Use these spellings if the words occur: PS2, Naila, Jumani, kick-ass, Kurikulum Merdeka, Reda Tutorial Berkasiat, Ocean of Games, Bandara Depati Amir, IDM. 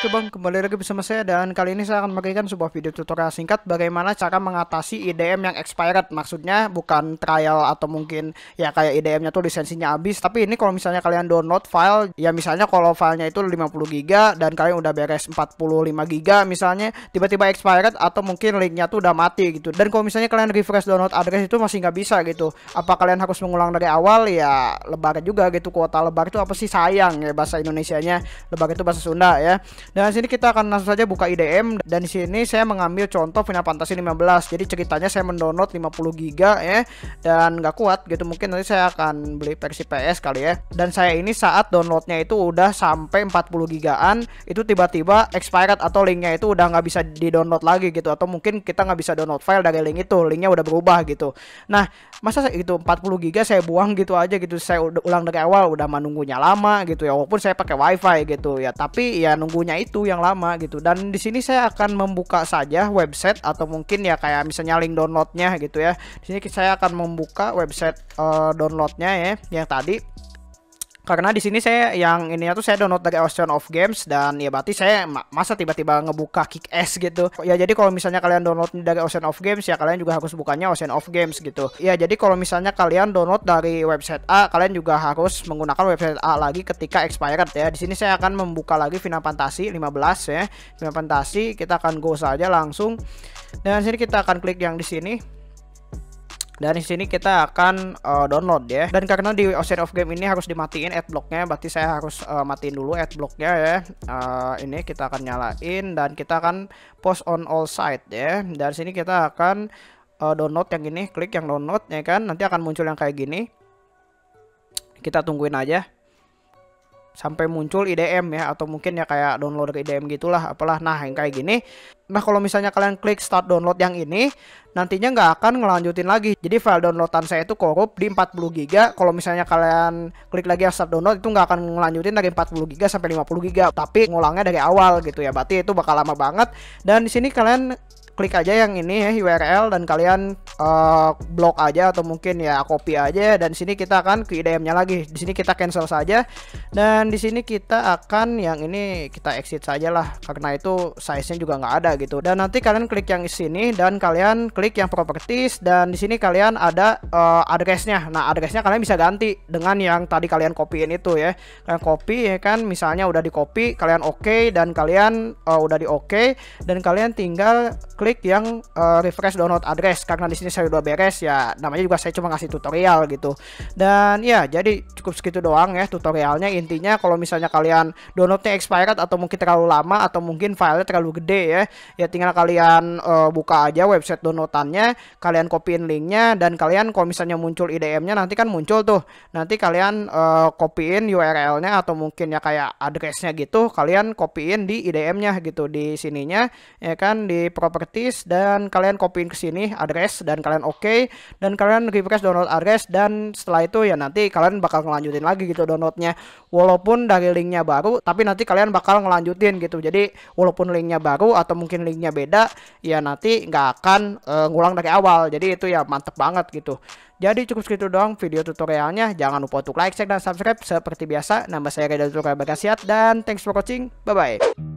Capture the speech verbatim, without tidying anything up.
Oke bang, kembali lagi bersama saya dan kali ini saya akan memberikan sebuah video tutorial singkat bagaimana cara mengatasi I D M yang expired. Maksudnya bukan trial atau mungkin ya kayak I D M-nya tuh lisensinya habis, tapi ini kalau misalnya kalian download file, ya misalnya kalau filenya itu lima puluh giga dan kalian udah beres empat puluh lima giga misalnya, tiba-tiba expired atau mungkin linknya tuh udah mati gitu. Dan kalau misalnya kalian refresh download address itu masih nggak bisa gitu. Apa kalian harus mengulang dari awal? Ya lebar juga gitu, kuota lebar itu apa sih, sayang ya bahasa Indonesianya, lebar itu bahasa Sunda ya. Dan sini kita akan langsung saja buka I D M, dan di sini saya mengambil contoh Final Fantasy lima belas. Jadi ceritanya saya mendownload lima puluh giga ya, dan nggak kuat gitu. Mungkin nanti saya akan beli versi P S kali ya. Dan saya ini saat downloadnya itu udah sampai empat puluh gigaan, itu tiba-tiba expired atau linknya itu udah nggak bisa di-download lagi gitu, atau mungkin kita nggak bisa download file dari link itu, linknya udah berubah gitu. Nah, masa itu empat puluh giga saya buang gitu aja gitu. Saya udah ulang dari awal, udah menunggunya lama gitu ya, walaupun saya pakai wifi gitu ya, tapi ya nunggunya itu yang lama gitu. Dan di sini saya akan membuka saja website atau mungkin ya kayak misalnya link downloadnya gitu ya. Di sini saya akan membuka website uh, downloadnya ya yang tadi. Karena di sini saya yang ininya tuh saya download dari Ocean of Games, dan ya berarti saya masa tiba-tiba ngebuka kick-ass gitu. Ya jadi kalau misalnya kalian download dari Ocean of Games, ya kalian juga harus bukanya Ocean of Games gitu. Ya jadi kalau misalnya kalian download dari website A, kalian juga harus menggunakan website A lagi ketika expired ya. Di sini saya akan membuka lagi Final Fantasy lima belas ya. Final Fantasy kita akan go saja langsung. Dan sini kita akan klik yang di sini. Dan di sini kita akan uh, download ya. Dan karena di Ocean of Game ini harus dimatiin adblocknya, berarti saya harus uh, matiin dulu adblocknya ya. Uh, ini kita akan nyalain dan kita akan post on all site ya. Dari sini kita akan uh, download yang ini, klik yang download ya kan. Nanti akan muncul yang kayak gini. Kita tungguin aja sampai muncul I D M ya, atau mungkin ya kayak download dari I D M gitulah apalah. Nah yang kayak gini, nah kalau misalnya kalian klik start download yang ini, nantinya nggak akan ngelanjutin lagi. Jadi file downloadan saya itu korup di empat puluh giga. Kalau misalnya kalian klik lagi yang start download, itu nggak akan ngelanjutin dari empat puluh giga sampai lima puluh giga, tapi ngulangnya dari awal gitu ya, berarti itu bakal lama banget. Dan di sini kalian klik aja yang ini ya, U R L, dan kalian uh, blok aja atau mungkin ya copy aja. Dan sini kita akan ke I D M-nya lagi. Di sini kita cancel saja, dan di sini kita akan yang ini kita exit saja lah, karena itu size-nya juga nggak ada gitu. Dan nanti kalian klik yang sini dan kalian klik yang properties, dan di sini kalian ada uh, address-nya. Nah address-nya kalian bisa ganti dengan yang tadi kalian copyin itu ya. Kalian copy ya kan, misalnya udah di copy, kalian oke okay, dan kalian uh, udah di oke okay, dan kalian tinggal klik yang uh, refresh download address. Karena di sini saya udah beres ya, namanya juga saya cuma ngasih tutorial gitu. Dan ya jadi cukup segitu doang ya tutorialnya. Intinya kalau misalnya kalian downloadnya expired atau mungkin terlalu lama atau mungkin filenya terlalu gede ya, ya tinggal kalian uh, buka aja website downloadannya, kalian copyin linknya, dan kalian kalau misalnya muncul I D M-nya nanti kan muncul tuh, nanti kalian uh, copyin U R L-nya atau mungkin ya kayak address-nya gitu, kalian copyin di I D M-nya gitu, di sininya ya kan, di property, dan kalian copyin ke sini address, dan kalian oke okay, dan kalian refresh download address, dan setelah itu ya nanti kalian bakal ngelanjutin lagi gitu downloadnya, walaupun dari linknya baru, tapi nanti kalian bakal ngelanjutin gitu. Jadi walaupun linknya baru atau mungkin linknya beda, ya nanti nggak akan uh, ngulang dari awal. Jadi itu ya mantep banget gitu. Jadi cukup segitu doang video tutorialnya. Jangan lupa untuk like, share, dan subscribe seperti biasa. Nama saya Reda Tutorial Berkasiat, dan thanks for watching. Bye bye.